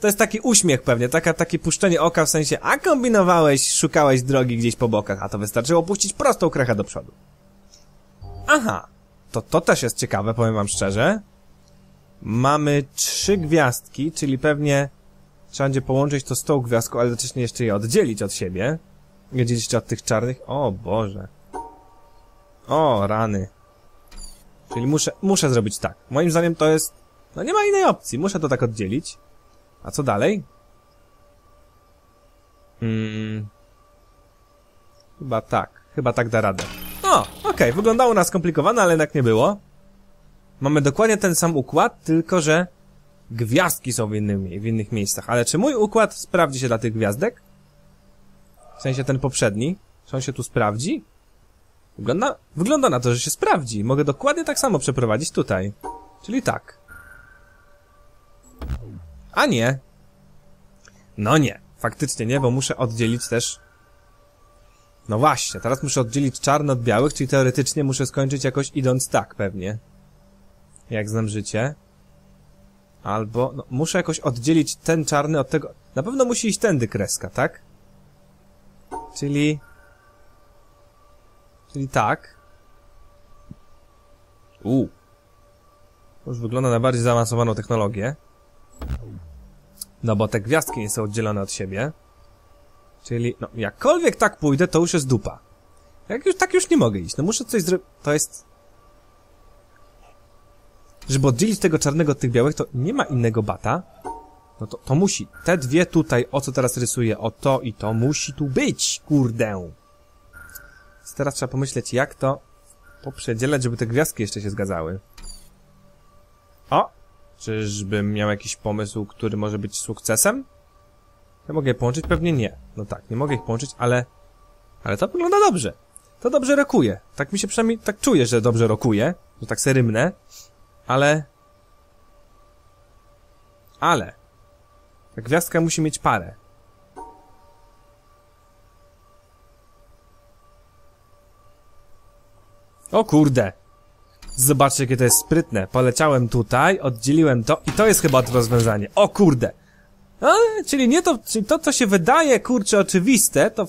To jest taki uśmiech pewnie, takie puszczenie oka w sensie, a kombinowałeś, szukałeś drogi gdzieś po bokach, a to wystarczyło puścić prostą krechę do przodu. Aha. To też jest ciekawe, powiem wam szczerze. Mamy 3 gwiazdki, czyli pewnie trzeba będzie połączyć to z tą gwiazdką, ale jednocześnie jeszcze je oddzielić od siebie. Oddzielić od tych czarnych. O Boże. O rany. Czyli muszę zrobić tak. Moim zdaniem to jest... No nie ma innej opcji, muszę to tak oddzielić. A co dalej? Chyba tak da radę. O, okej, wyglądało na skomplikowane, ale jednak nie było. Mamy dokładnie ten sam układ, tylko że gwiazdki są w innych miejscach. Ale czy mój układ sprawdzi się dla tych gwiazdek? W sensie ten poprzedni. Czy on się tu sprawdzi? Wygląda na to, że się sprawdzi. Mogę dokładnie tak samo przeprowadzić tutaj. Czyli tak. A nie. No nie. Faktycznie nie, bo muszę oddzielić też... No właśnie, teraz muszę oddzielić czarne od białych, czyli teoretycznie muszę skończyć jakoś idąc tak pewnie. Jak znam życie. Albo... No, muszę jakoś oddzielić ten czarny od tego... Na pewno musi iść tędy kreska, tak? Czyli tak. Już wygląda na bardziej zaawansowaną technologię. No bo te gwiazdki nie są oddzielone od siebie. Czyli, no, jakkolwiek tak pójdę, to już jest dupa. Tak już nie mogę iść. No muszę coś zrobić. To jest... Żeby oddzielić tego czarnego od tych białych, to nie ma innego bata. No to musi. Te dwie tutaj, o co teraz rysuję, o to i to, musi tu być, kurde. Więc teraz trzeba pomyśleć, jak to poprzedzielać, żeby te gwiazdki jeszcze się zgadzały. O! Czyżbym miał jakiś pomysł, który może być sukcesem? Ja mogę je połączyć? Pewnie nie. No tak, nie mogę ich połączyć, ale to wygląda dobrze. To dobrze rokuje. Tak mi się przynajmniej... Tak czuję, że dobrze rokuje. Że tak se rymnę. Ale... Ta gwiazdka musi mieć parę. O kurde! Zobaczcie, jakie to jest sprytne. Poleciałem tutaj, oddzieliłem to i to jest chyba to rozwiązanie. O kurde! A, czyli to, co się wydaje, kurczę, oczywiste, to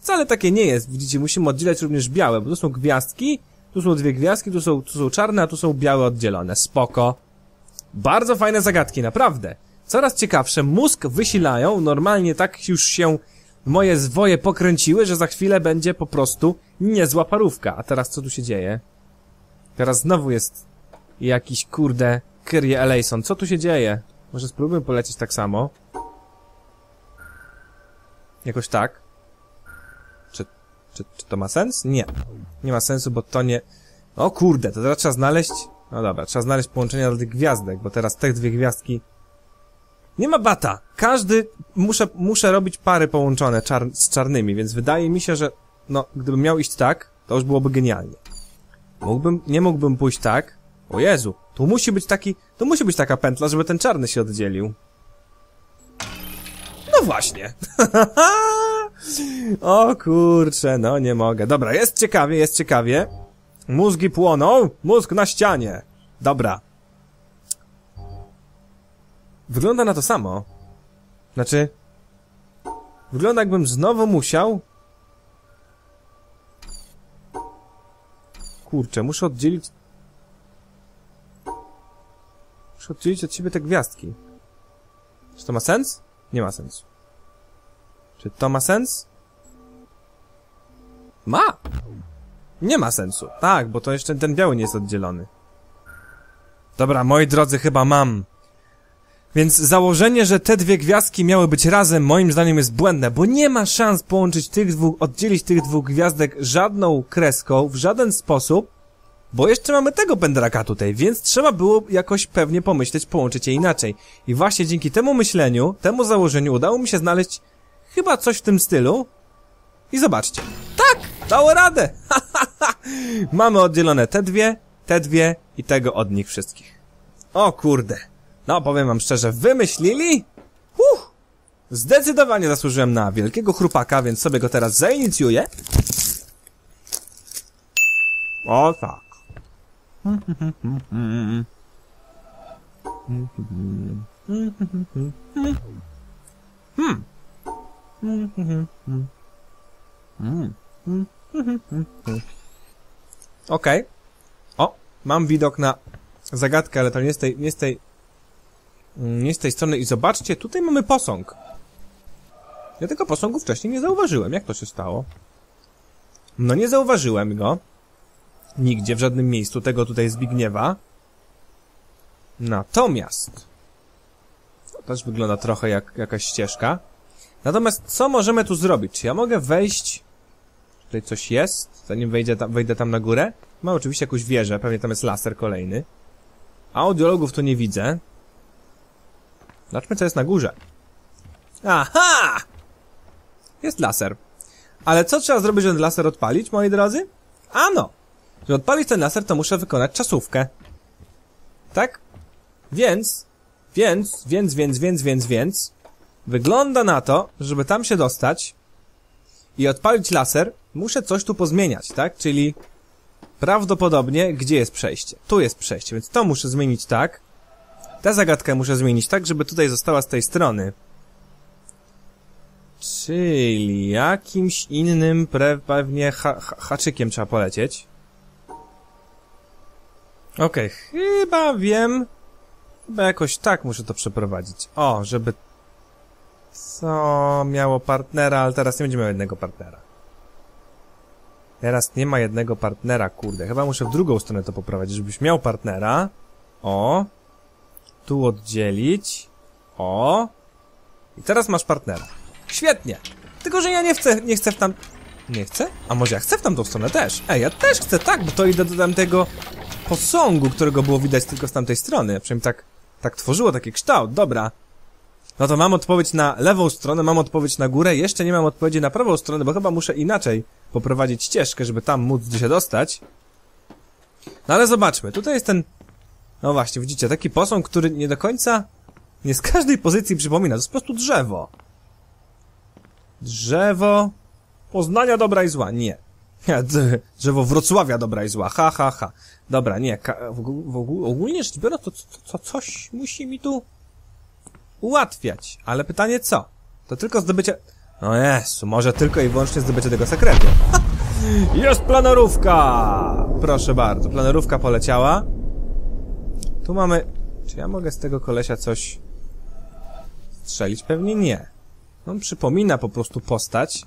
wcale takie nie jest. Widzicie, musimy oddzielać również białe, bo tu są gwiazdki, tu są dwie gwiazdki, tu są czarne, a tu są białe oddzielone. Spoko. Bardzo fajne zagadki, naprawdę. Coraz ciekawsze, mózg wysilają, normalnie tak już się moje zwoje pokręciły, że za chwilę będzie po prostu niezła parówka. A teraz co tu się dzieje? Teraz znowu jest jakiś, kurde, Kyrie Eleison. Co tu się dzieje? Może spróbujmy polecieć tak samo? Jakoś tak? Czy to ma sens? Nie. Nie ma sensu, bo to nie... O kurde, to teraz trzeba znaleźć... No dobra, trzeba znaleźć połączenia dla tych gwiazdek, bo teraz te dwie gwiazdki... Nie ma bata! Muszę robić pary połączone z czarnymi, więc wydaje mi się, że... No, gdybym miał iść tak, to już byłoby genialnie. Nie mógłbym pójść tak. O Jezu, tu musi być taka pętla, żeby ten czarny się oddzielił. No właśnie. O kurczę, no nie mogę. Dobra, jest ciekawie, jest ciekawie. Mózgi płoną. Mózg na ścianie. Dobra. Wygląda na to samo. Znaczy... wygląda jakbym znowu musiał... Kurczę, muszę oddzielić... muszę oddzielić od siebie te gwiazdki. Czy to ma sens? Nie ma sensu. Czy to ma sens? Ma! Nie ma sensu. Tak, bo to jeszcze ten biały nie jest oddzielony. Dobra, moi drodzy, chyba mam. Więc założenie, że te dwie gwiazdki miały być razem, moim zdaniem jest błędne, bo nie ma szans połączyć tych dwóch, oddzielić tych dwóch gwiazdek żadną kreską, w żaden sposób, bo jeszcze mamy tego pędraka tutaj, więc trzeba było jakoś pewnie pomyśleć, połączyć je inaczej. I właśnie dzięki temu myśleniu, temu założeniu udało mi się znaleźć chyba coś w tym stylu. I zobaczcie. Tak! Dało radę! Mamy oddzielone te dwie i tego od nich wszystkich. O kurde. No, powiem wam szczerze, wymyślili? Zdecydowanie zasłużyłem na wielkiego chrupaka, więc sobie go teraz zainicjuję. O tak. Okej. O, mam widok na zagadkę, ale to nie z tej... nie z tej strony. I zobaczcie, tutaj mamy posąg. Ja tego posągu wcześniej nie zauważyłem. Jak to się stało? No nie zauważyłem go. Nigdzie, w żadnym miejscu tego tutaj Zbigniewa. Natomiast... to też wygląda trochę jak jakaś ścieżka. Natomiast co możemy tu zrobić? Czy ja mogę wejść... tutaj coś jest? Zanim wejdę tam na górę? Mam oczywiście jakąś wieżę. Pewnie tam jest laser kolejny. Audiologów tu nie widzę. Zobaczmy, co jest na górze. Aha! Jest laser. Ale co trzeba zrobić, żeby ten laser odpalić, moi drodzy? Ano! Żeby odpalić ten laser, to muszę wykonać czasówkę. Tak? Więc... wygląda na to, żeby tam się dostać i odpalić laser, muszę coś tu pozmieniać, tak? Czyli prawdopodobnie, gdzie jest przejście? Tu jest przejście, więc to muszę zmienić tak. Tę zagadkę muszę zmienić tak, żeby tutaj została z tej strony. Czyli jakimś innym pewnie haczykiem trzeba polecieć. Okej, chyba wiem. Chyba jakoś tak muszę to przeprowadzić. O, żeby... co miało partnera, ale teraz nie będzie miał jednego partnera. Teraz nie ma jednego partnera, kurde. Chyba muszę w drugą stronę to poprowadzić, żebyś miał partnera. O... tu oddzielić. O. I teraz masz partnera. Świetnie. Tylko, że ja nie chcę w tam... nie chcę? A może ja chcę w tamtą stronę też? Ej, ja też chcę, tak, bo to idę do tamtego posągu, którego było widać tylko z tamtej strony. Przynajmniej tak tworzyło taki kształt. Dobra. No to mam odpowiedź na lewą stronę, mam odpowiedź na górę. Jeszcze nie mam odpowiedzi na prawą stronę, bo chyba muszę inaczej poprowadzić ścieżkę, żeby tam móc się dostać. No ale zobaczmy. Tutaj jest ten... no właśnie, widzicie, taki posąg, który nie do końca, nie z każdej pozycji przypomina, to jest po prostu drzewo. Drzewo Poznania dobra i zła, nie. Drzewo Wrocławia dobra i zła, ha, ha, ha. Dobra, nie, ogólnie rzecz biorąc, to coś musi mi tu ułatwiać, ale pytanie co? To tylko zdobycie... no Jezu, może tylko i wyłącznie zdobycie tego sekretu. Ha! Jest planerówka! Proszę bardzo, planerówka poleciała. Tu mamy... czy ja mogę z tego kolesia coś strzelić? Pewnie nie. On przypomina po prostu postać.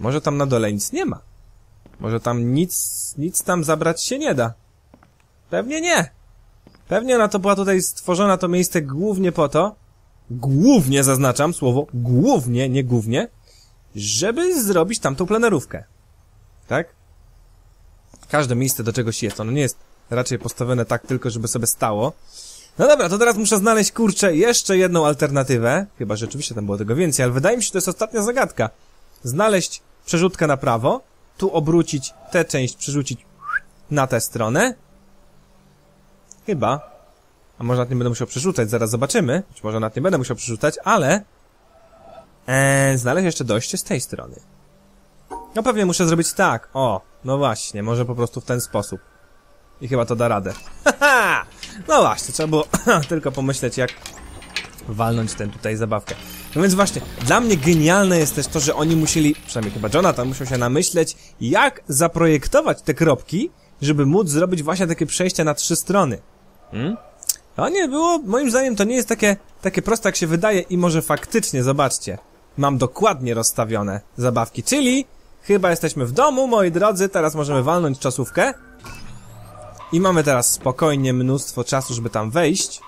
Może tam na dole nic nie ma. Może tam nic tam zabrać się nie da. Pewnie nie. Pewnie ona to była tutaj stworzona, to miejsce głównie po to, głównie zaznaczam słowo głównie, nie głównie, żeby zrobić tamtą planerówkę. Tak? Każde miejsce do czegoś jest. Ono nie jest raczej postawione tak tylko, żeby sobie stało. No dobra, to teraz muszę znaleźć, kurczę, jeszcze jedną alternatywę. Chyba rzeczywiście tam było tego więcej, ale wydaje mi się, że to jest ostatnia zagadka. Znaleźć przerzutkę na prawo, tu obrócić tę część, przerzucić na tę stronę. Chyba. A może nad nie będę musiał przerzucać, zaraz zobaczymy. Być może nad nie będę musiał przerzucać, ale Znaleźć jeszcze dojście z tej strony. No pewnie muszę zrobić tak. O, no właśnie, może po prostu w ten sposób. I chyba to da radę. Haha! No właśnie, trzeba było tylko pomyśleć, jak walnąć tę tutaj zabawkę. No więc właśnie, dla mnie genialne jest też to, że oni musieli, przynajmniej chyba Jonathan musiał się namyśleć, jak zaprojektować te kropki, żeby móc zrobić właśnie takie przejścia na 3 strony. To nie było, moim zdaniem to nie jest takie proste, jak się wydaje i może faktycznie, zobaczcie, mam dokładnie rozstawione zabawki, czyli chyba jesteśmy w domu, moi drodzy, teraz możemy walnąć czasówkę. I mamy teraz spokojnie mnóstwo czasu, żeby tam wejść.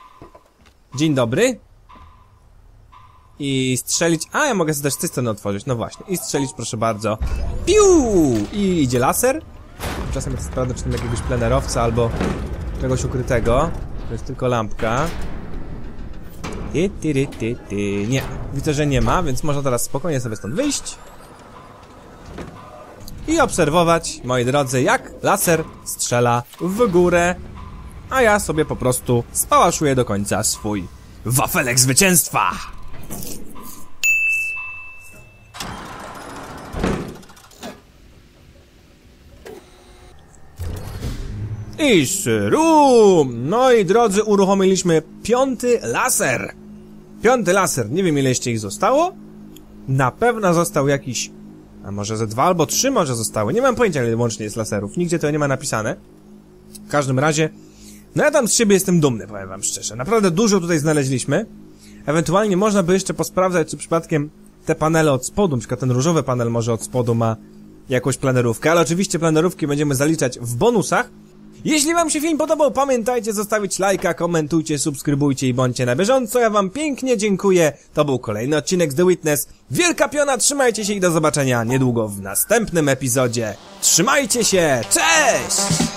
Dzień dobry. I strzelić... A, ja mogę sobie też z tej strony otworzyć, no właśnie. I strzelić, proszę bardzo. Piu! I idzie laser. Czasem jest sprawdzę, czy tam jakiegoś plenerowca albo czegoś ukrytego. To jest tylko lampka. Nie, widzę, że nie ma, więc można teraz spokojnie sobie stąd wyjść. I obserwować, moi drodzy, jak laser strzela w górę. A ja sobie po prostu spałaszuję do końca swój wafelek zwycięstwa. I szrum! No i drodzy, uruchomiliśmy 5. laser. 5. laser, nie wiem ile jeszcze ich zostało. Na pewno został jakiś... A może ze 2 albo 3 może zostały. Nie mam pojęcia, ile łącznie jest laserów. Nigdzie to nie ma napisane. W każdym razie... No ja tam z siebie jestem dumny, powiem wam szczerze. Naprawdę dużo tutaj znaleźliśmy. Ewentualnie można by jeszcze posprawdzać, czy przypadkiem te panele od spodu, na przykład ten różowy panel może od spodu ma jakąś planerówkę, ale oczywiście planerówki będziemy zaliczać w bonusach. Jeśli wam się film podobał, pamiętajcie zostawić lajka, komentujcie, subskrybujcie i bądźcie na bieżąco. Ja wam pięknie dziękuję. To był kolejny odcinek z The Witness. Wielka piona, trzymajcie się i do zobaczenia niedługo w następnym epizodzie. Trzymajcie się, cześć!